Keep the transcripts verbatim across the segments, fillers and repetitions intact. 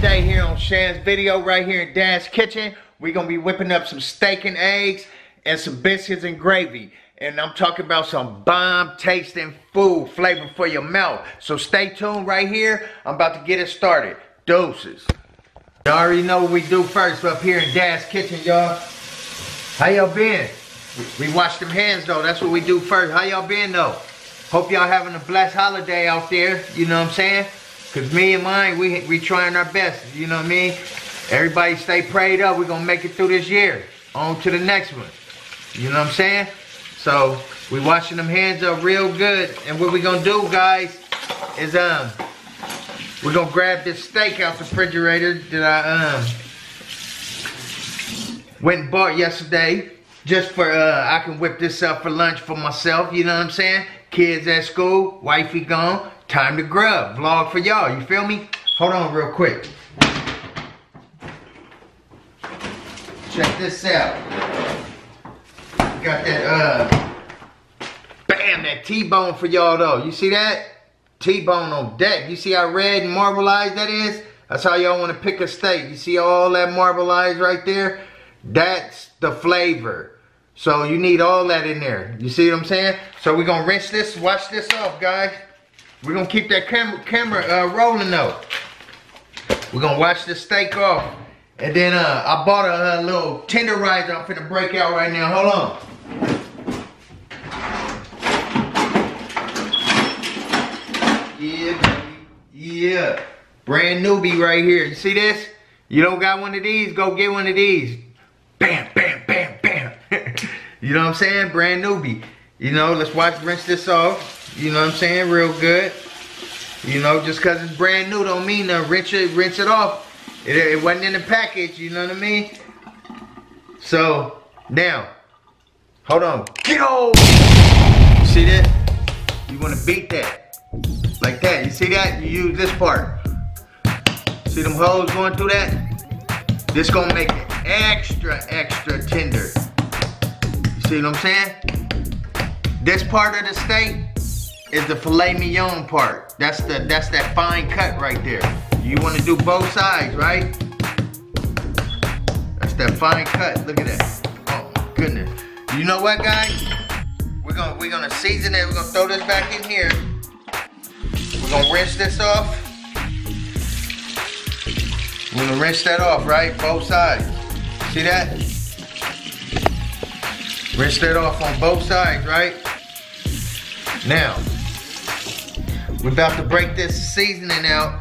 day here on Shan's video right here in Dad's Kitchen. We're going to be whipping up some steak and eggs and some biscuits and gravy. And I'm talking about some bomb tasting food flavor for your mouth. So stay tuned right here. I'm about to get it started. Deuces. You already know what we do first up here in Dad's Kitchen, y'all. How y'all been? We wash them hands though. That's what we do first. How y'all been though? Hope y'all having a blessed holiday out there. You know what I'm saying? Because me and mine, we, we trying our best. You know what I mean? Everybody stay prayed up. We're going to make it through this year. On to the next one. You know what I'm saying? So, we washing them hands up real good. And what we're going to do, guys, is um, we're going to grab this steak out the refrigerator that I um went and bought yesterday. Just for, uh, I can whip this up for lunch for myself. You know what I'm saying? Kids at school. Wifey gone. Time to grub, vlog for y'all, you feel me? Hold on real quick. Check this out. Got that, uh, bam, that T-bone for y'all though. You see that? T-bone on deck. You see how red and marbleized that is? That's how y'all wanna pick a steak. You see all that marbleized right there? That's the flavor. So you need all that in there. You see what I'm saying? So we're gonna rinse this, wash this off, guys. We're going to keep that camera, camera uh, rolling though. We're going to wash the steak off. And then uh, I bought a, a little tenderizer I'm finna break out right now. Hold on. Yeah, yeah. Brand newbie right here. You see this? You don't got one of these? Go get one of these. Bam, bam, bam, bam. You know what I'm saying? Brand newbie. You know, let's wash, rinse this off. You know what I'm saying? Real good. You know, just because it's brand new don't mean to rinse it, rinse it off. It, it wasn't in the package, you know what I mean? So, now, hold on. Get old! You see that? You want to beat that. Like that. You see that? You use this part. See them holes going through that? This going to make it extra, extra tender. You see what I'm saying? This part of the steak is the filet mignon part. That's the that's that fine cut right there. You want to do both sides, right? That's that fine cut. Look at that. Oh my goodness. You know what, guys? We're gonna we're gonna season it. We're gonna throw this back in here. We're gonna rinse this off. We're gonna rinse that off, right? Both sides. See that? Rinse that off on both sides, right? Now, we're about to break this seasoning out.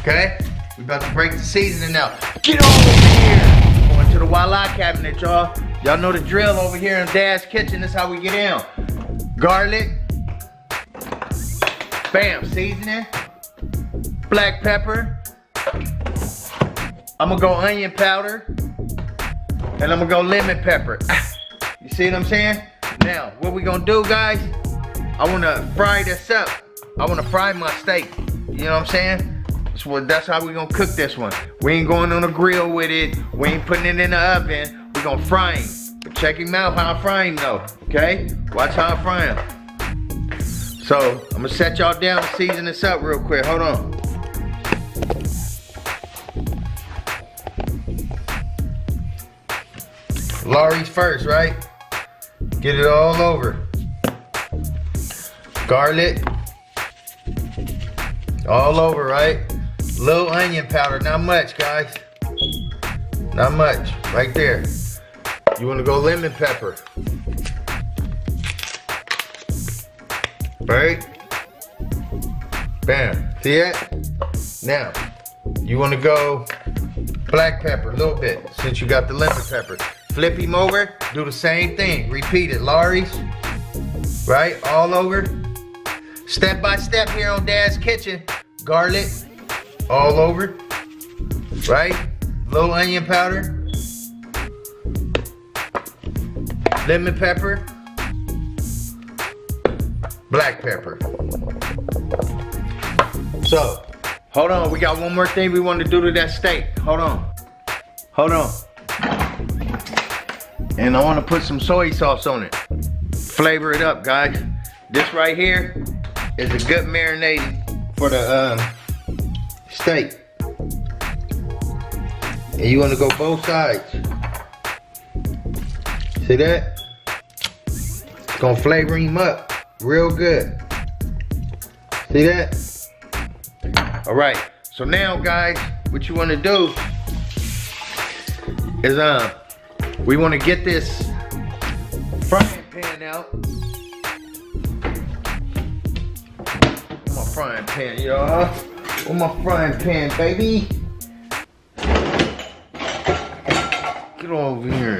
Okay? We're about to break the seasoning out. Get over here! Going to the walleye cabinet, y'all. Y'all know the drill over here in Dad's Kitchen. This is how we get down. Garlic. Bam, seasoning. Black pepper. I'm gonna go onion powder. And I'm gonna go lemon pepper. You see what I'm saying? Now, what we gonna do, guys? I wanna fry this up. I wanna fry my steak. You know what I'm saying? That's what. That's how we gonna cook this one. We ain't going on a grill with it. We ain't putting it in the oven. We gonna fry him. But check him out how I fry him though. Okay? Watch how I fry him. So I'm gonna set y'all down and season this up real quick. Hold on. Laurie's first, right? Get it all over. Garlic. All over, right? Little onion powder, not much, guys. Not much, right there. You wanna go lemon pepper. Right? Bam, see it? Now, you wanna go black pepper, a little bit, since you got the lemon pepper. Flip him over, do the same thing. Repeat it, Laurie's, right? All over. Step by step here on Dad's Kitchen. Garlic, all over, right? Little onion powder. Lemon pepper. Black pepper. So, hold on, we got one more thing we want to do to that steak. Hold on, hold on. And I want to put some soy sauce on it. Flavor it up, guys. This right here is a good marinating for the um, steak. And you want to go both sides. See that? It's gonna flavor him up real good. See that? All right. So now, guys, what you want to do is um, we want to get this frying pan out. Where's my frying pan, y'all? Where's my frying pan, baby? Get over here.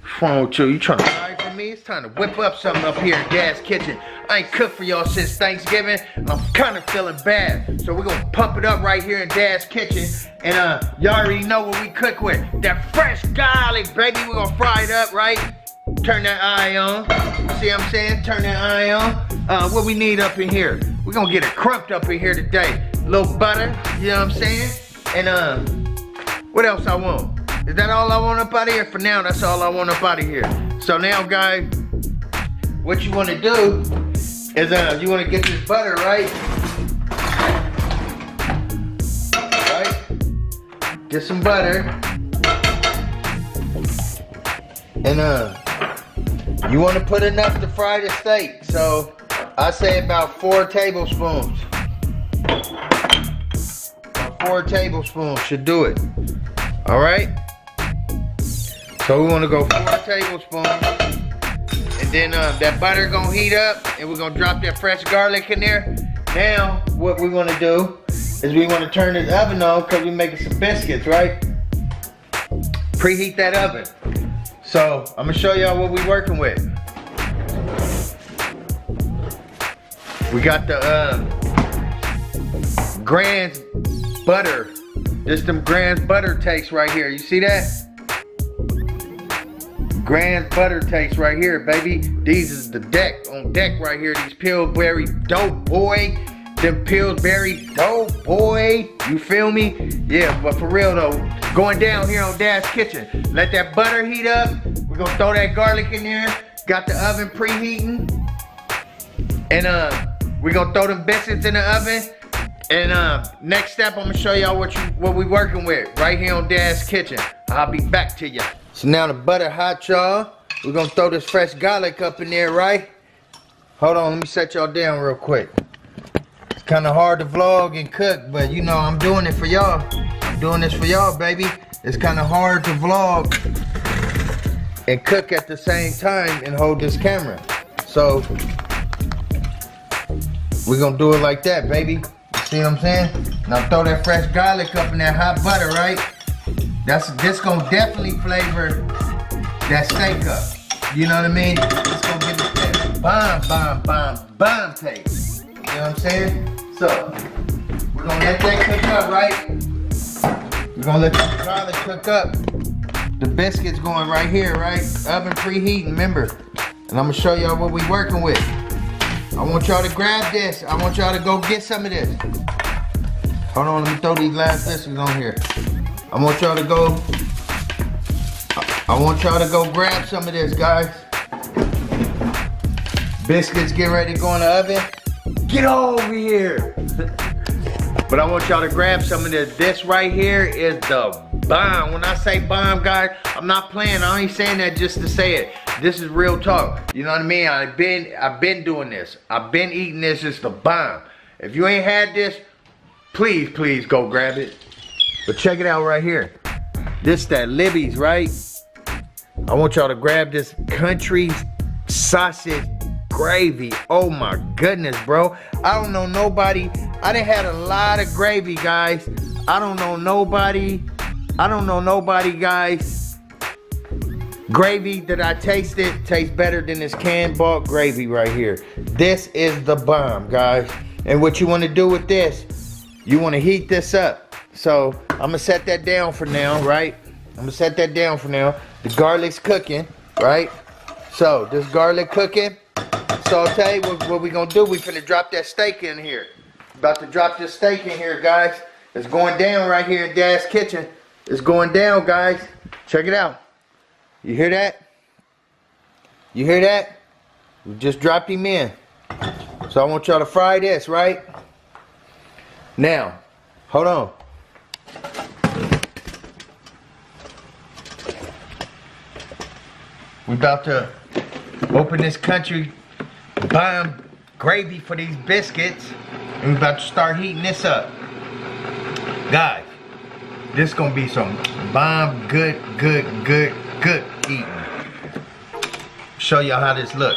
What's wrong with you? You trying to fry for me? It's time to whip up something up here in Dad's kitchen. I ain't cooked for y'all since Thanksgiving. I'm kind of feeling bad. So we're going to pump it up right here in Dad's kitchen. And uh, y'all already know what we cook with. That fresh garlic, baby. We're going to fry it up, right? Turn that eye on. See what I'm saying? Turn that eye on. Uh, what we need up in here? We're going to get it crumped up in here today. A little butter. You know what I'm saying? And uh, what else I want? Is that all I want up out of here? For now, that's all I want up out of here. So now, guys, what you want to do is uh, you want to get this butter, right? Right? Get some butter. And uh, you want to put enough to fry the steak. So I say about four tablespoons. About four tablespoons should do it. All right? So we want to go four tablespoons. And then uh, that butter gonna heat up, and we're gonna drop that fresh garlic in there. Now, what we wanna do is we wanna turn this oven on because we're making some biscuits, right? Preheat that oven. So I'm gonna show y'all what we're working with. We got the uh, Grand's butter. Just them Grand's butter takes right here. You see that? Grand's butter takes right here, baby. These is the deck on deck right here. These Pillsbury dope boy, them Pillsbury dope boy. You feel me? Yeah, but for real though, going down here on Dad's kitchen. Let that butter heat up. We're gonna throw that garlic in there. Got the oven preheating, and uh, we're gonna throw them biscuits in the oven. And uh, next step, I'm gonna show y'all what you what we working with right here on Dad's kitchen. I'll be back to you. So now the butter hot, y'all. We're gonna throw this fresh garlic up in there, right? Hold on, let me set y'all down real quick. It's kind of hard to vlog and cook, but you know, I'm doing it for y'all. I'm doing this for y'all, baby. It's kind of hard to vlog and cook at the same time and hold this camera. So, we're gonna do it like that, baby. You see what I'm saying? Now throw that fresh garlic up in that hot butter, right? That's, this gonna definitely flavor that steak up. You know what I mean? It's gonna give it that bomb, bomb, bomb, bomb taste. You know what I'm saying? So, we're gonna let that cook up, right? We're gonna let that garlic cook up. The biscuit's going right here, right? Oven preheating, remember? And I'm gonna show y'all what we working with. I want y'all to grab this. I want y'all to go get some of this. Hold on, let me throw these last biscuits on here. I want y'all to go, I want y'all to go grab some of this, guys. Biscuits get ready to go in the oven. Get over here. But I want y'all to grab some of this. This right here is the bomb. When I say bomb, guys, I'm not playing. I ain't saying that just to say it. This is real talk. You know what I mean? I've been, I've been doing this. I've been eating this. It's the bomb. If you ain't had this, please, please go grab it. But check it out right here. This that Libby's, right? I want y'all to grab this country sausage gravy. Oh my goodness, bro. I don't know nobody. I done had a lot of gravy, guys. I don't know nobody. I don't know nobody, guys. Gravy that I tasted tastes better than this canned bought gravy right here. This is the bomb, guys. And what you want to do with this, you want to heat this up. So I'm gonna set that down for now, right? I'm gonna set that down for now. The garlic's cooking, right? So this garlic cooking, saute. What, what we gonna do? We finna drop that steak in here. About to drop this steak in here, guys. It's going down right here in Dad's kitchen. It's going down, guys. Check it out. You hear that? You hear that? We just dropped him in. So I want y'all to fry this, right? Now, hold on. We're about to open this country bomb gravy for these biscuits, and we're about to start heating this up. Guys, this is gonna be some bomb good, good, good, good eating. Show y'all how this look.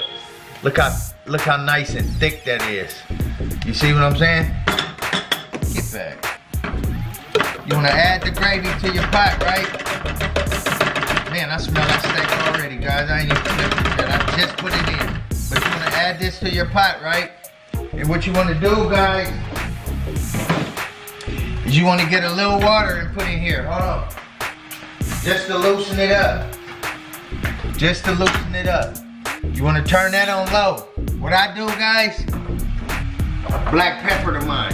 Look how, look how nice and thick that is. You see what I'm saying? Get back. You wanna add the gravy to your pot, right? Man, I smell that steak already, guys. I ain't even flipping that. I just put it in. But you wanna add this to your pot, right? And what you wanna do, guys, is you wanna get a little water and put in here. Hold on. Just to loosen it up. Just to loosen it up. You wanna turn that on low. What I do, guys, black pepper to mine.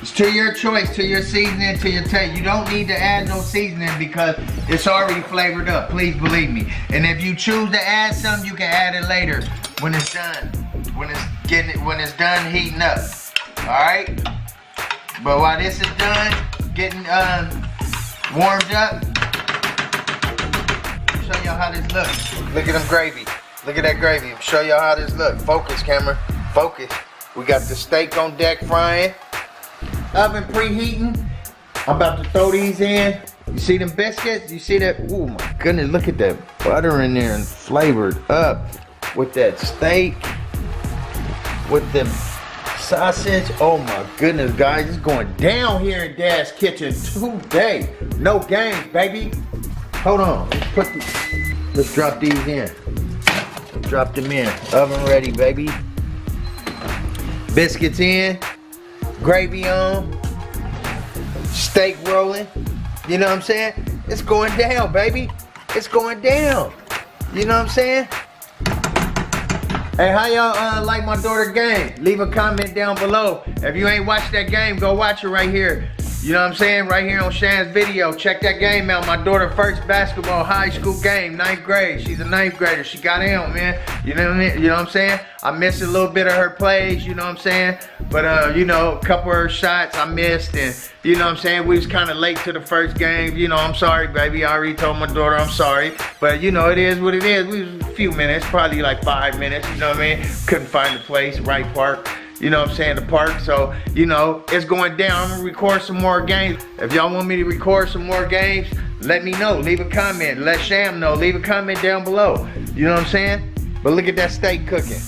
It's to your choice, to your seasoning, to your taste. You don't need to add no seasoning because it's already flavored up, please believe me. And if you choose to add something, you can add it later when it's done. When it's getting it, when it's done heating up. Alright? But while this is done, getting uh, warmed up, show y'all how this looks. Look at them gravy. Look at that gravy. Show y'all how this look. Focus, camera. Focus. We got the steak on deck frying. Oven preheating. I'm about to throw these in. You see them biscuits? You see that? Oh my goodness, look at that butter in there and flavored up with that steak, with them sausage. Oh my goodness, guys. It's going down here in Dad's Kitchen today. No games, baby. Hold on. Let's, put the, let's drop these in. Drop them in. Oven ready, baby. Biscuits in. Gravy on. Steak rolling. You know what I'm saying? It's going down, baby. It's going down. You know what I'm saying? Hey, how y'all uh, like my daughter's game? Leave a comment down below. If you ain't watched that game, go watch it right here. You know what I'm saying? Right here on Shan's video. Check that game out. My daughter's first basketball high school game, ninth grade. She's a ninth grader. She got in, man. You know what I mean? You know what I'm saying? I missed a little bit of her plays, you know what I'm saying? But, uh, you know, a couple of her shots I missed, and you know what I'm saying? We was kind of late to the first game. You know, I'm sorry, baby. I already told my daughter I'm sorry. But, you know, it is what it is. We was a few minutes, probably like five minutes, you know what I mean? Couldn't find the place, Wright Park. You know what I'm saying, the park. So, you know, it's going down. I'm gonna record some more games. If y'all want me to record some more games, let me know. Leave a comment. Let Sham know. Leave a comment down below. You know what I'm saying? But look at that steak cooking.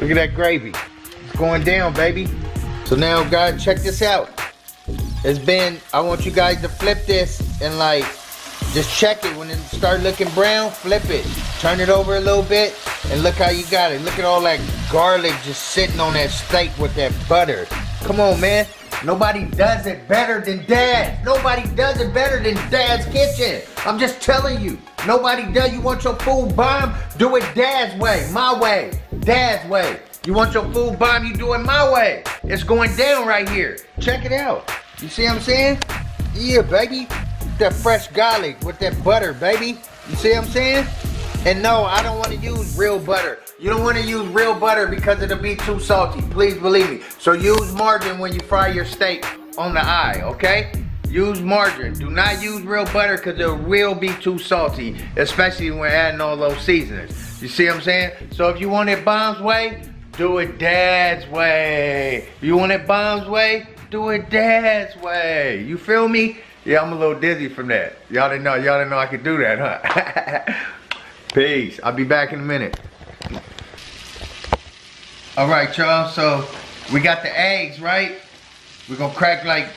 Look at that gravy. It's going down, baby. So now, guys, check this out. It's been, I want you guys to flip this and like, just check it. When it start looking brown, flip it. Turn it over a little bit and look how you got it. Look at all that garlic just sitting on that steak with that butter. Come on, man. Nobody does it better than Dad. Nobody does it better than Dad's Kitchen. I'm just telling you. Nobody does. You want your food bomb? Do it Dad's way. My way. Dad's way. You want your food bomb? You do it my way. It's going down right here. Check it out. You see what I'm saying? Yeah, baby. That fresh garlic with that butter, baby. You see what I'm saying? And no, I don't want to use real butter. You don't want to use real butter because it'll be too salty. Please believe me. So use margarine when you fry your steak on the eye, okay? Use margarine. Do not use real butter because it will be too salty, especially when adding all those seasonings. You see what I'm saying? So if you want it Bomb's way, do it Dad's way. You want it Bomb's way, do it Dad's way. You feel me? Yeah, I'm a little dizzy from that. Y'all didn't know. Y'all didn't know I could do that, huh? Peace. I'll be back in a minute. All right, y'all. So we got the eggs, right? We're going to crack like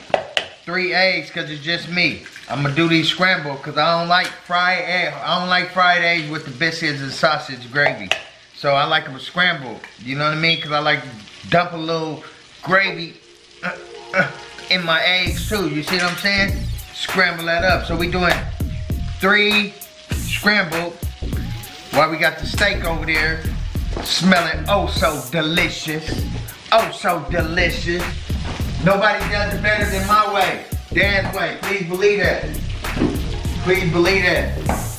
three eggs because it's just me. I'm going to do these scrambled because I don't like fried eggs. I don't like fried eggs with the biscuits and sausage gravy. So I like them scrambled. You know what I mean? Because I like to dump a little gravy in my eggs too. You see what I'm saying? Scramble that up. So we doing three scrambled while we got the steak over there. Smelling oh so delicious. Oh so delicious. Nobody does it better than my way. Dad's way. Please believe that. Please believe that.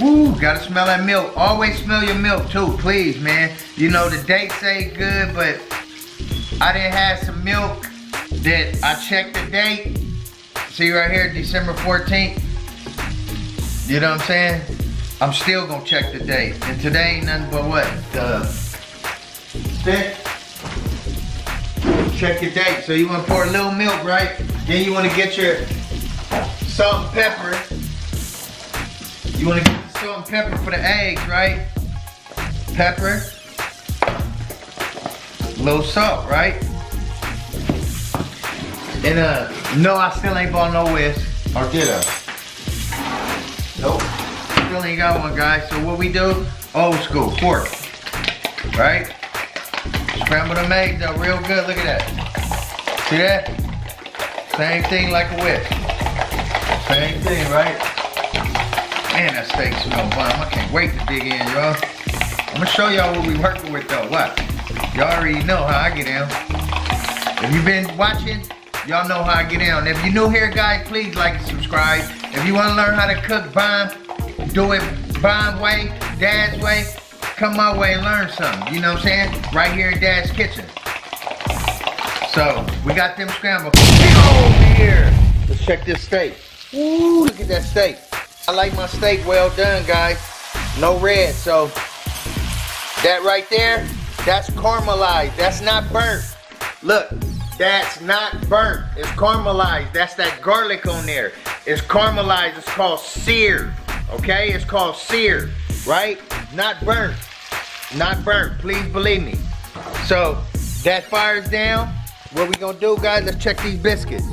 Woo, gotta smell that milk. Always smell your milk too, please, man. You know, the dates ain't good, but I didn't have some milk that I checked the date. See right here, December fourteenth. You know what I'm saying? I'm still gonna check the date. And today ain't nothing but what? The fifth. Check your date. So you wanna pour a little milk, right? Then you wanna get your salt and pepper. You wanna get the salt and pepper for the eggs, right? Pepper. A little salt, right? And uh, no, I still ain't bought no whisk. Or did I? Nope. Still ain't got one, guys. So what we do? Old school fork, right? Scramble them eggs up real good. Look at that. See that? Same thing like a whisk. Same thing, right? Man, that steak smells bomb. I can't wait to dig in, y'all. I'm gonna show y'all what we working with though. Watch. Y'all already know how I get down. If you've been watching, y'all know how I get down. If you're new here, guys, please like and subscribe. If you want to learn how to cook bomb, do it bomb way, Dad's way, come my way and learn something. You know what I'm saying? Right here in Dad's Kitchen. So, we got them scrambled. Over here. Let's check this steak. Ooh, look at that steak. I like my steak well done, guys. No red, so that right there, that's caramelized. That's not burnt. Look. That's not burnt, it's caramelized. That's that garlic on there. It's caramelized, it's called seared, okay? It's called seared, right? Not burnt, not burnt, please believe me. So, that fire's down. What we gonna do, guys, let's check these biscuits.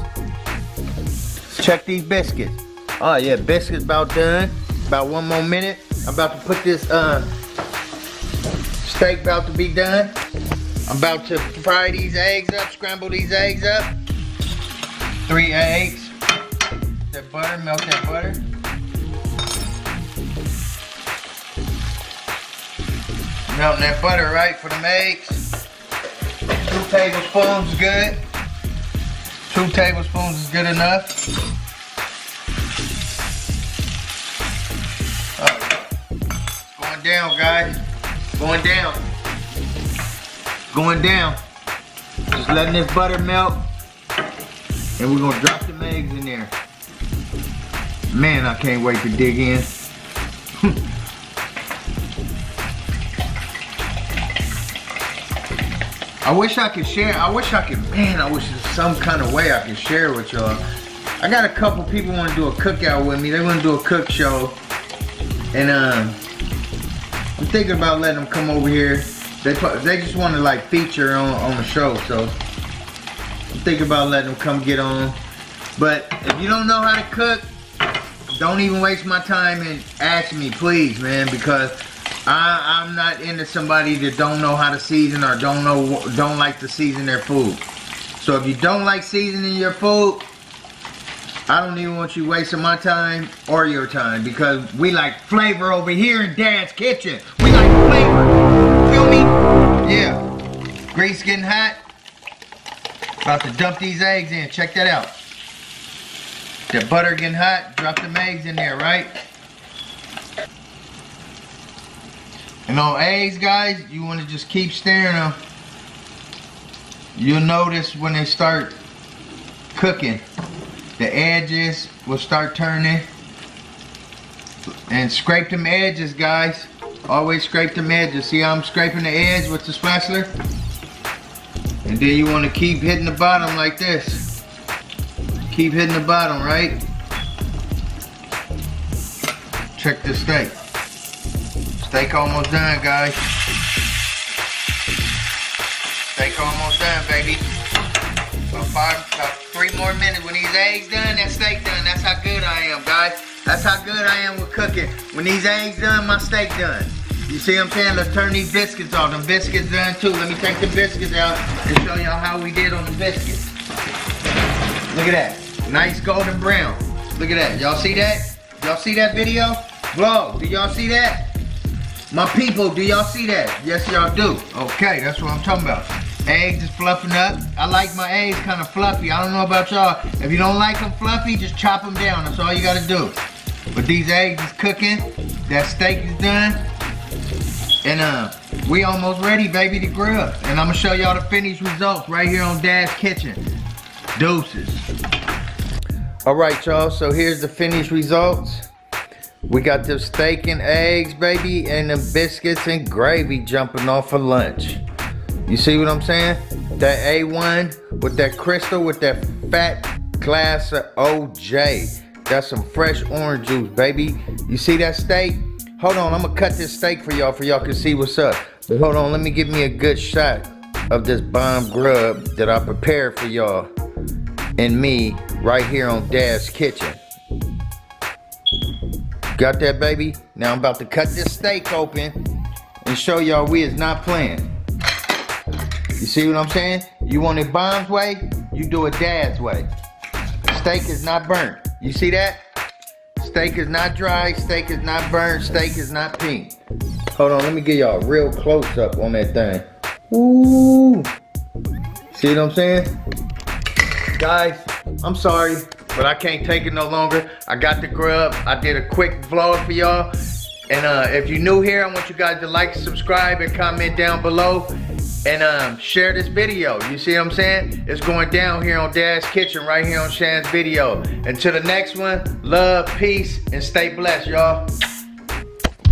Check these biscuits. Oh yeah, biscuits about done. About one more minute. I'm about to put this uh, steak about to be done. I'm about to fry these eggs up, scramble these eggs up. Three eggs. That butter, melt that butter. Melting that butter, right, for them eggs. Two tablespoons is good. Two tablespoons is good enough. Oh, it's going down, guys. It's going down. Going down, just letting this butter melt, and we're gonna drop the eggs in there. Man, I can't wait to dig in. I wish I could share, I wish I could, man, I wish there's some kind of way I could share with y'all. I got a couple people want to do a cookout with me. They want to do a cook show, and um, I'm thinking about letting them come over here. They, they just want to like feature on, on the show, so I'm thinking about letting them come get on. But if you don't know how to cook, don't even waste my time and ask me, please, man, because I, I'm not into somebody that don't know how to season or don't know don't like to season their food. So if you don't like seasoning your food, I don't even want you wasting my time or your time, because we like flavor over here in Dad's Kitchen. We like flavor. Yeah, grease getting hot. About to dump these eggs in. Check that out. The butter getting hot. Drop them eggs in there, right? And on eggs, guys, you want to just keep stirring them. You'll notice when they start cooking, the edges will start turning. And scrape them edges, guys. Always scrape the edges. See how I'm scraping the edge with the spatula? And then you want to keep hitting the bottom like this. Keep hitting the bottom, right? Check the steak. Steak almost done, guys. Steak almost done, baby. About five, about three more minutes. When these eggs done, that steak done. That's how good I am, guys. That's how good I am with cooking. When these eggs done, my steak done. You see what I'm saying? Let's turn these biscuits off. Them biscuits done too. Let me take the biscuits out and show y'all how we did on the biscuits. Look at that. Nice golden brown. Look at that. Y'all see that? Y'all see that video? Vlog, do y'all see that? My people, do y'all see that? Yes, y'all do. Okay, that's what I'm talking about. Eggs is fluffing up. I like my eggs kind of fluffy. I don't know about y'all. If you don't like them fluffy, just chop them down. That's all you gotta do. But these eggs is cooking. That steak is done. And uh, we almost ready, baby, to grill. And I'm gonna show y'all the finished results right here on Dad's Kitchen. Doses. All right, y'all, so here's the finished results. We got the steak and eggs, baby, and the biscuits and gravy jumping off for lunch. You see what I'm saying? That A one with that crystal, with that fat glass of O J. That's some fresh orange juice, baby. You see that steak? Hold on, I'm gonna cut this steak for y'all, for y'all can see what's up. But hold on, let me give me a good shot of this bomb grub that I prepared for y'all and me right here on Dad's Kitchen. Got that, baby? Now I'm about to cut this steak open and show y'all we is not playing. You see what I'm saying? You want it bomb's way, you do it Dad's way. Steak is not burnt. You see that? Steak is not dry, steak is not burnt, steak is not pink. Hold on, let me get y'all a real close up on that thing. Ooh. See what I'm saying? Guys, I'm sorry, but I can't take it no longer. I got the grub. I did a quick vlog for y'all. And uh, if you're new here, I want you guys to like, subscribe, and comment down below. And um, share this video. You see what I'm saying? It's going down here on Dad's Kitchen, right here on Shan's video. Until the next one, love, peace, and stay blessed,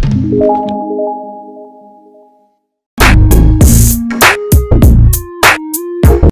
y'all.